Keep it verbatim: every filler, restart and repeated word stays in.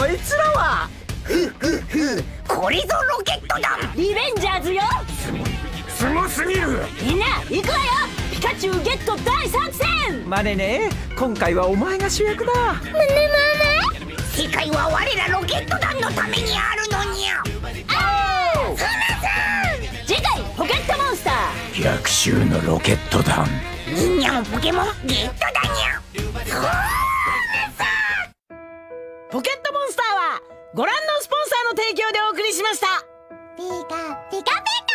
こいつらはふっふっふ、これぞロケットだ。リベンジャーズよ。すごすぎる。みんな行くわよ。ピカチュウゲット大作戦。マネね、今回はお前が主役だ。マネマネ、世界は我らロケット団のためにあるのにゃ。おー、すみません。次回ポケットモンスター逆襲のロケット団。みんなもポケモンゲットだにゃ。ポケットモンスターはご覧のスポンサーの提供でお送りしました。ピカピカピカ。